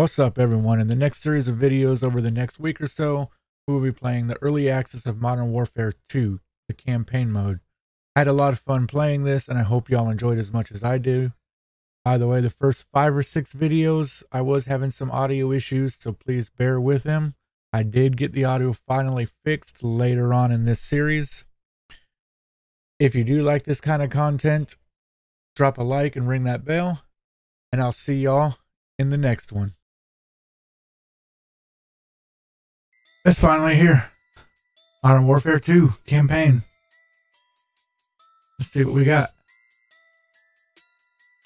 What's up, everyone? In the next series of videos over the next week or so, we will be playing the early access of Modern Warfare 2, the campaign mode. I had a lot of fun playing this, and I hope y'all enjoyed as much as I do. By the way, the first 5 or 6 videos, I was having some audio issues, so please bear with them. I did get the audio finally fixed later on in this series. If you do like this kind of content, drop a like and ring that bell, and I'll see y'all in the next one. It's finally here. Modern Warfare 2 campaign. Let's see what we got.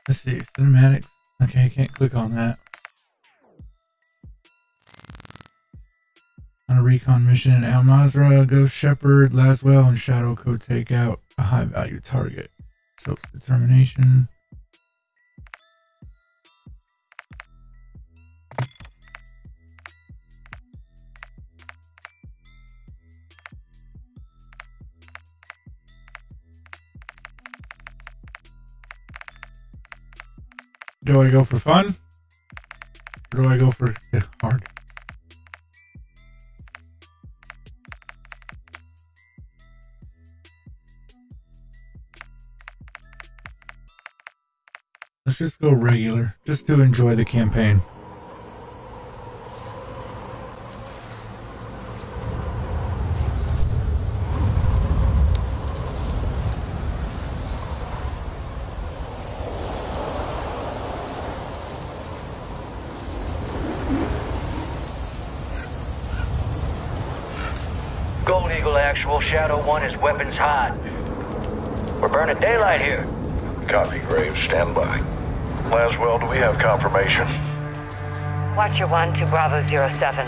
Let's see, cinematics. Okay, I can't click on that. On a recon mission in Al Mazrah, Ghost, Shepherd, Laswell, and Shadow Code take out a high value target. Soap's determination. Do I go for fun? Or do I go for hard? Let's just go regular, just to enjoy the campaign. Gold Eagle actual, Shadow 1 is weapons hot. We're burning daylight here. Copy, Graves, stand by. Laswell, do we have confirmation? Watcher 1 to Bravo 07.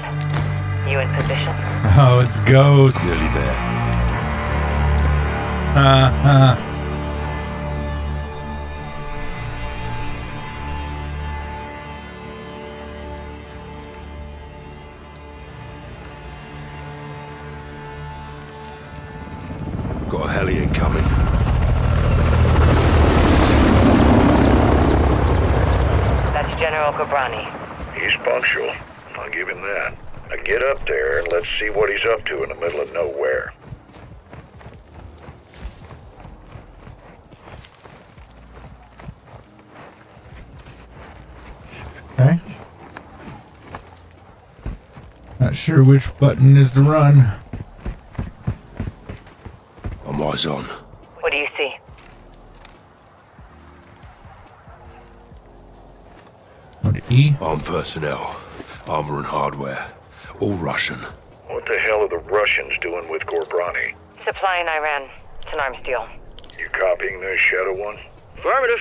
You in position? Oh, it's Ghost. Nearly there. Got a heli incoming. That's General Gabrani. He's punctual. I'll give him that. Now get up there and let's see what he's up to in the middle of nowhere. Okay. Not sure which button is to run. Eyes on. What do you see? On E? Armed personnel, armor and hardware, all Russian. What the hell are the Russians doing with Gabrani? Supplying Iran. It's an arms deal. You copying this, Shadow One? Affirmative.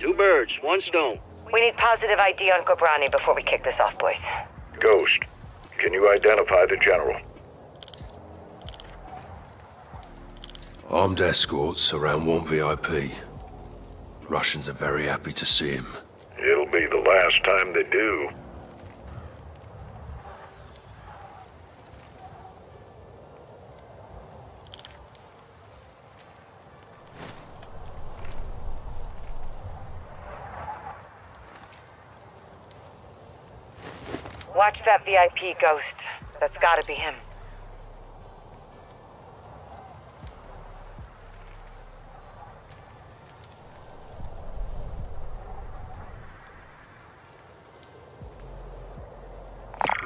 2 birds, 1 stone. We need positive ID on Gabrani before we kick this off, boys. Ghost, can you identify the general? Armed escorts around 1 VIP. Russians are very happy to see him. It'll be the last time they do. Watch that VIP, Ghost. That's gotta be him.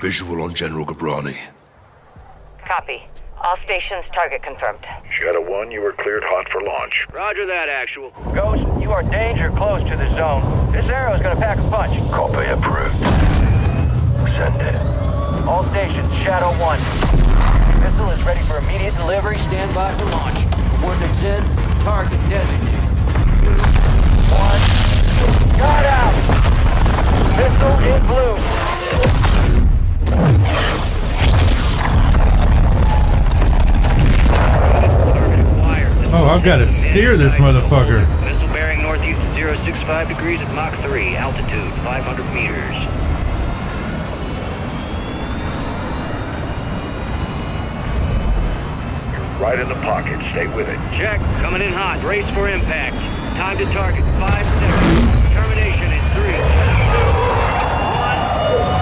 Visual on General Gabrani. Copy. All stations, target confirmed. Shadow 1, you are cleared hot for launch. Roger that, actual. Ghost, you are danger close to the zone. This arrow is going to pack a punch. Copy approved. Send it. All stations, Shadow 1. Missile is ready for immediate delivery. Stand by for launch. Coordinates in. Target designated. 1. Got out! Missile in blue. Oh, I've got to steer this motherfucker. Missile bearing northeast 065 degrees at Mach 3, altitude 500 meters. You're right in the pocket, stay with it. Check, coming in hot, race for impact. Time to target, 5 seconds. Termination in 3, 2, 1.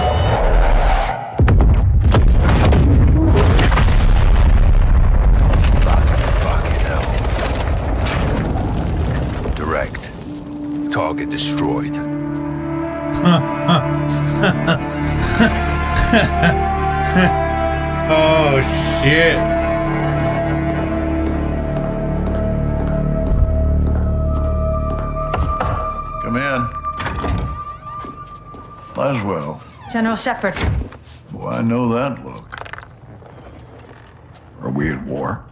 Shit. Come in. Laswell. General Shepherd. Oh, I know that look. Are we at war?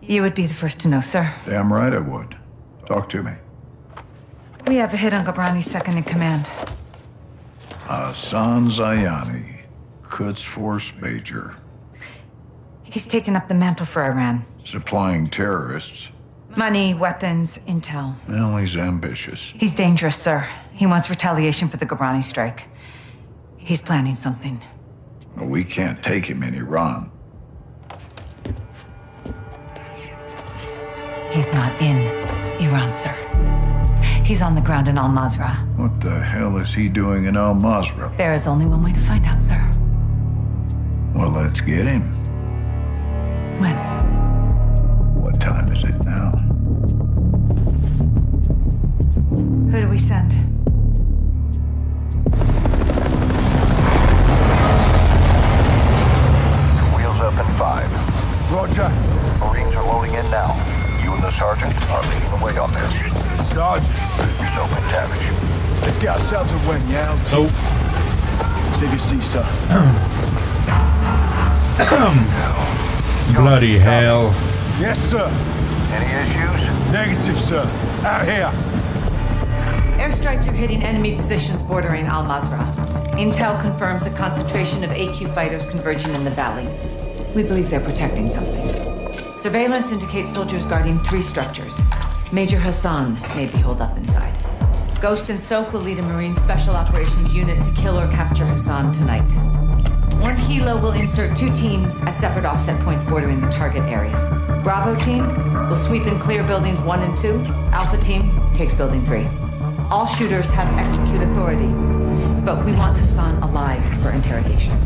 You would be the first to know, sir. Damn right I would. Talk to me. We have a hit on Gabrani's second in command. Hassan Zayani, Quds Force Major. He's taken up the mantle for Iran. Supplying terrorists. Money, weapons, intel. Well, he's ambitious. He's dangerous, sir. He wants retaliation for the Gabrani strike. He's planning something. Well, we can't take him in Iran. He's not in Iran, sir. He's on the ground in Al Mazrah. What the hell is he doing in Al Mazrah? There is only one way to find out, sir. Well, let's get him. When? What time is it now? Who do we send? Five. Roger. Marines are loading in now. You and the sergeant are leading the way on this. Sergeant? Soap and Tavish. Let's get ourselves a win, yeah? Soap. See if you see, sir. Bloody hell. Yes, sir. Any issues? Negative, sir. Out here. Airstrikes are hitting enemy positions bordering Al Mazrah. Intel confirms a concentration of AQ fighters converging in the valley. We believe they're protecting something. Surveillance indicates soldiers guarding three structures. Major Hassan may be holed up inside. Ghost and Soap will lead a Marine Special Operations unit to kill or capture Hassan tonight. One Hilo will insert two teams at separate offset points bordering the target area. Bravo team will sweep and clear buildings 1 and 2. Alpha team takes building 3. All shooters have execute authority, but we want Hassan alive for interrogation.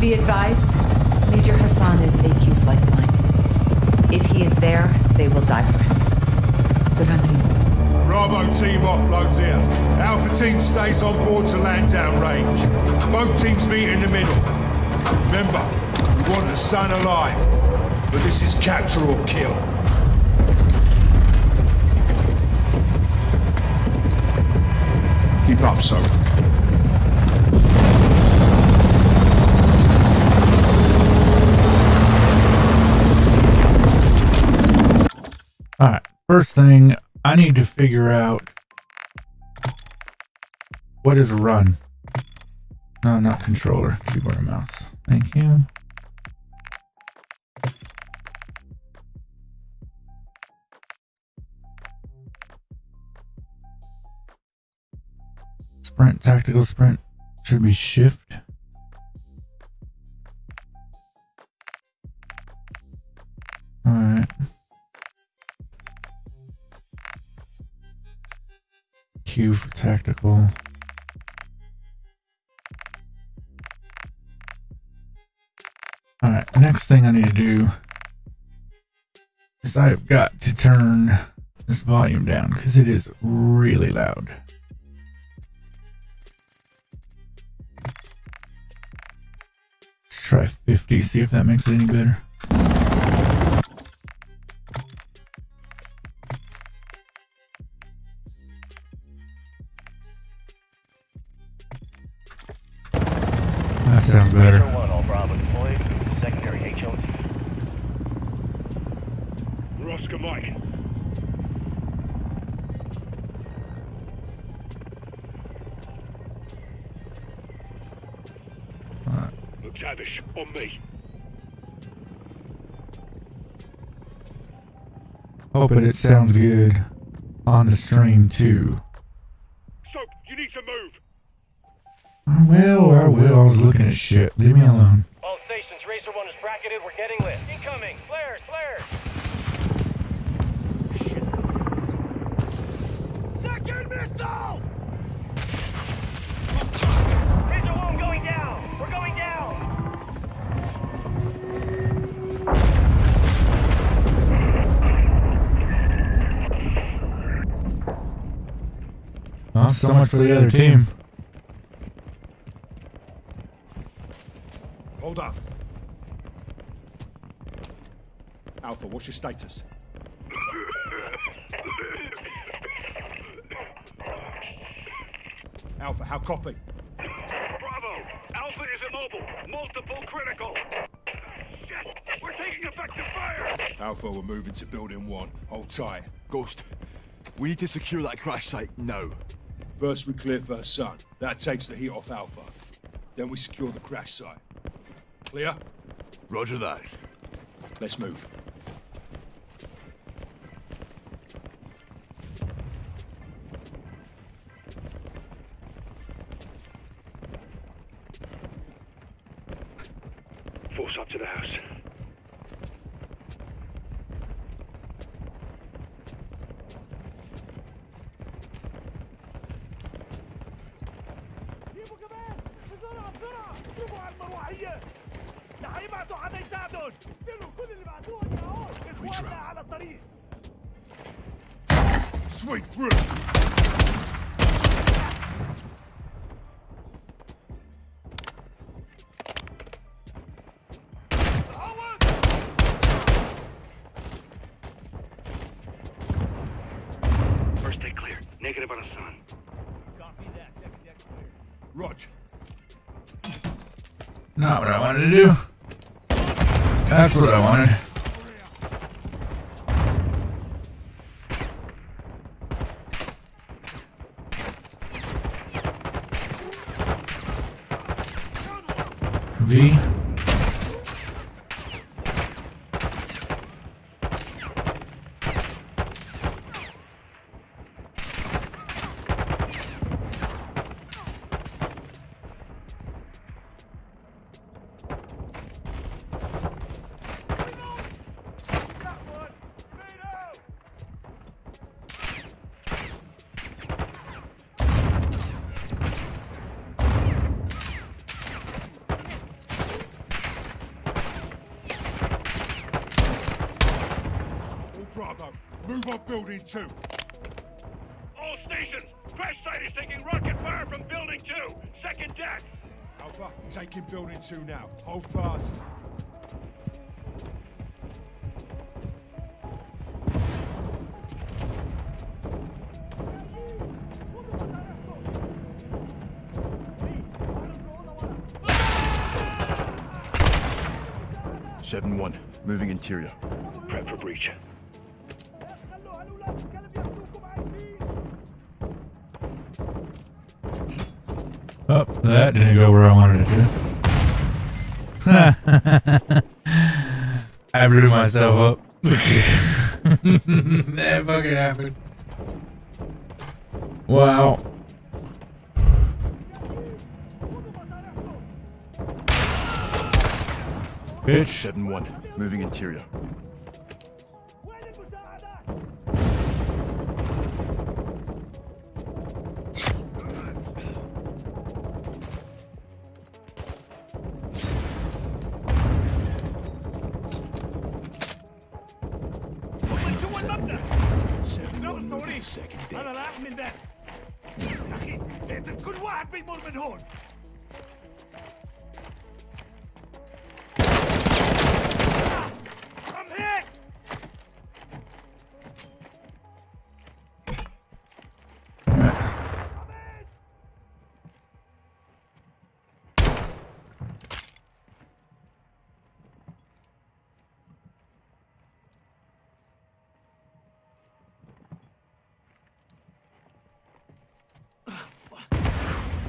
Be advised, Major Hassan is AQ's lifeline. If he is there, they will die for him. Good hunting. Bravo team offloads here. Alpha team stays on board to land down range. Both teams meet in the middle. Remember, we want Hassan alive. But this is capture or kill. Keep up, Soap. Alright, first thing, I need to figure out what is run. No, not controller, keyboard and mouse. Thank you. Sprint, tactical sprint, should be shift. Alright. Q for tactical. Alright, next thing I need to do is I've got to turn this volume down because it is really loud. Let's try 50, see if that makes it any better. Sounds better. One, all Bravo deployed. Secondary HLT. We're Oscar Mike. McTavish, on me. Hoping it sounds good on the stream too. Soap, you need to move. I will. I was looking at shit. Leave me alone. All stations, Racer 1 is bracketed. We're getting lit. Incoming. Flares, flares. Shit. Second missile! Racer 1 going down. We're going down. Oh, so much for the other team. Hold up. Alpha, what's your status? Alpha, how copy? Bravo! Alpha is immobile. Multiple critical. Shit! We're taking effective fire! Alpha, we're moving to building 1. Hold tight. Ghost, we need to secure that crash site now. First we clear First Son. That takes the heat off Alpha. Then we secure the crash site. Clear? Roger that. Let's move. Force up to the house. Sweep through! First day clear. Negative on Hassan. Copy that. Second deck clear. Roger. Not what I wanted to do. That's what I wanted. V. Move on building 2. All stations, crash site is taking rocket fire from building 2. Second deck. Alpha, taking building 2 now. Hold fast. Seven 1, moving interior. Prep for breach. Oh, that didn't go where I wanted it to. I blew myself up. That fucking happened. Wow. Bitch. 7-1, moving interior.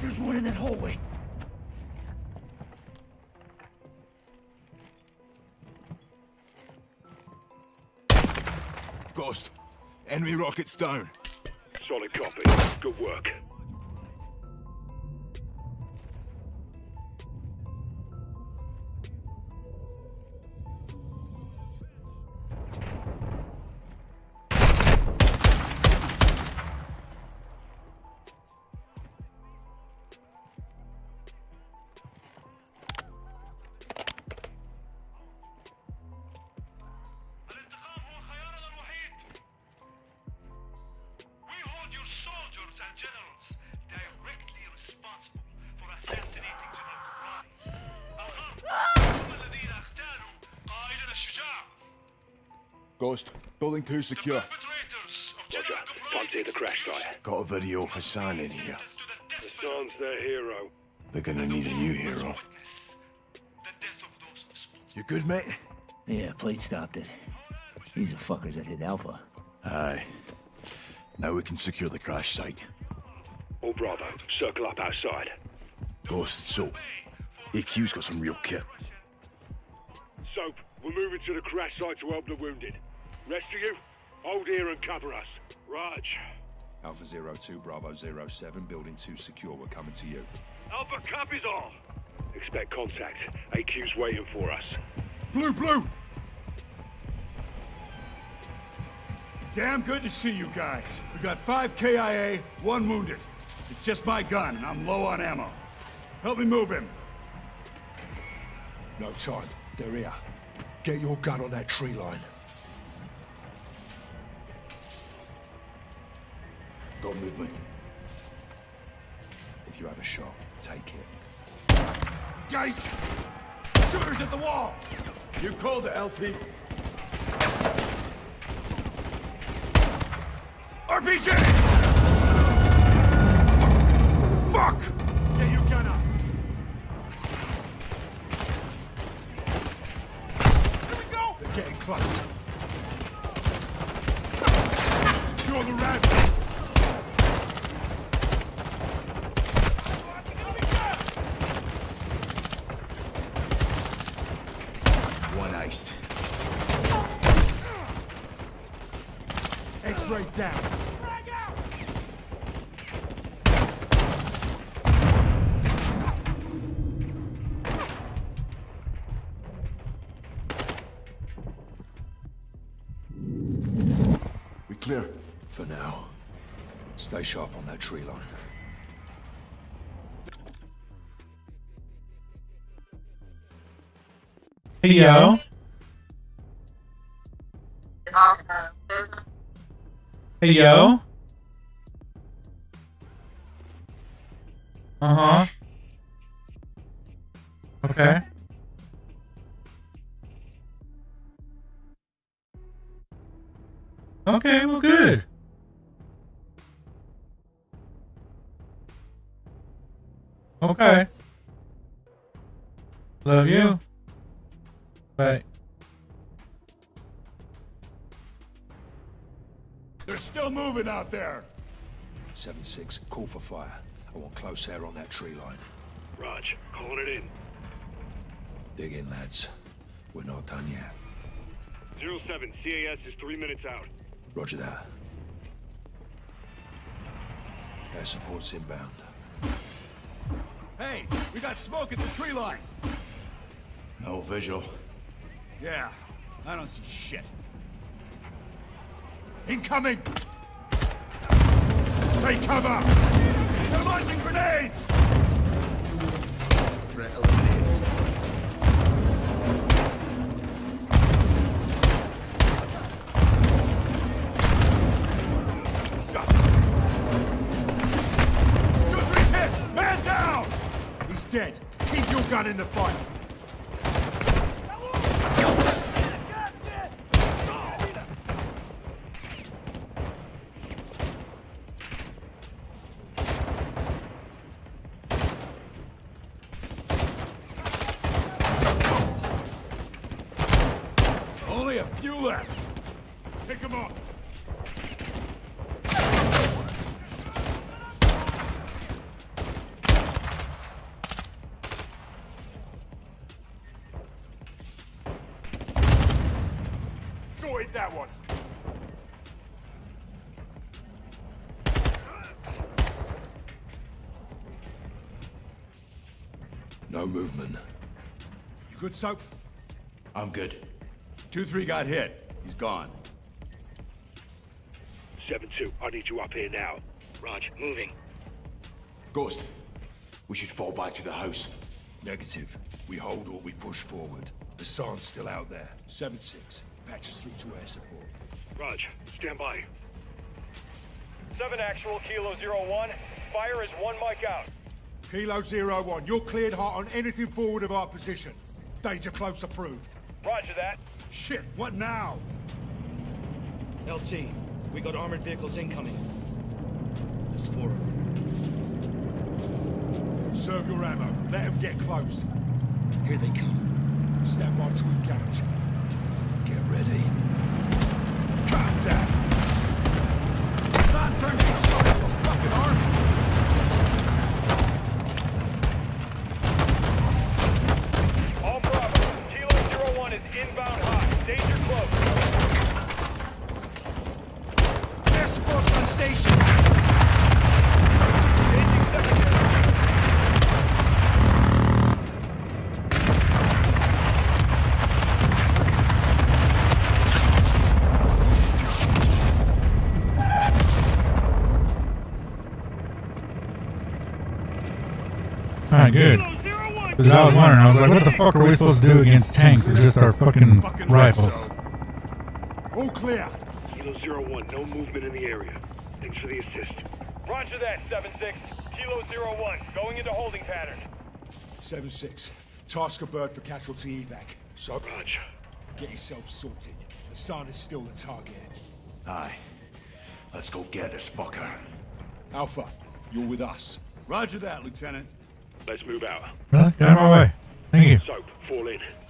There's one in that hallway. Ghost, enemy rockets down. Solid copy. Good work. Generals, Ghost, building 2 secure. Roger. Can't see the crash site. Got a video for Hassan in here. Hassan's their hero. They're gonna need a new hero. You good, mate? Yeah, Plate stopped it. These are fuckers that hit Alpha. Aye. Now we can secure the crash site. All Bravo, circle up outside. Ghost, Soap. EQ's got some real kit. Soap, we're moving to the crash site to help the wounded. Rest of you, hold here and cover us. Raj. Alpha 02, Bravo 07, building 2 secure, we're coming to you. Alpha copies all. Expect contact. AQ's waiting for us. Blue, blue! Damn good to see you guys. We got 5 KIA, 1 wounded. It's just my gun, and I'm low on ammo. Help me move him. No time. They're here. Get your gun on that tree line. Got movement. If you have a shot, take it. Gate! Shooters at the wall! You called it, LT. RPG! Fuck! Fuck! Get your gun up. Getting close. Secure the ramp. One iced. X-ray down. Clear. For now. Stay sharp on that tree line. Hey, yo. Hey, yo. Uh-huh. Okay. Okay, well, good. Okay. Love you. Bye. They're still moving out there. 7-6, call for fire. I want close air on that tree line. Raj, calling it in. Dig in, lads. We're not done yet. 07, CAS is 3 minutes out. Roger that. Air support's inbound. Hey, we got smoke at the tree line. No visual. Yeah, I don't see shit. Incoming! Take cover! They're launching grenades! Threat eliminated. Dead. Keep your gun in the fight. Only a few left. Pick them up. That one. No movement. You good, Soap? I'm good. 2-3 got hit. He's gone. 7-2, I need you up here now. Raj, moving. Ghost, we should fall back to the house. Negative. We hold or we push forward. Hassan's still out there. 7-6. Patches through to air support. Raj, stand by. 7 actual, Kilo 01. Fire is 1 mic out. Kilo 01, you're cleared hot on anything forward of our position. Danger close approved. Roger that. Shit, what now? LT, we got armored vehicles incoming. There's 4 of them. Conserve your ammo. Let them get close. Here they come. Stand by to engage. Get ready. Calm down. It's not turning into a fucking army. Good. Because I was wondering, I was like, what the fuck are we supposed to do against tanks with just our fucking rifles? All clear. Kilo 01, no movement in the area. Thanks for the assist. Roger that, 7-6. Kilo 01, going into holding pattern. 7-6, task a bird for casualty evac. So, Roger. Get yourself sorted. Hassan is still the target. Aye. Let's go get this fucker. Alpha, you're with us. Roger that, Lieutenant. Let's move out. Get out of my way. Thank you. Soap, fall in.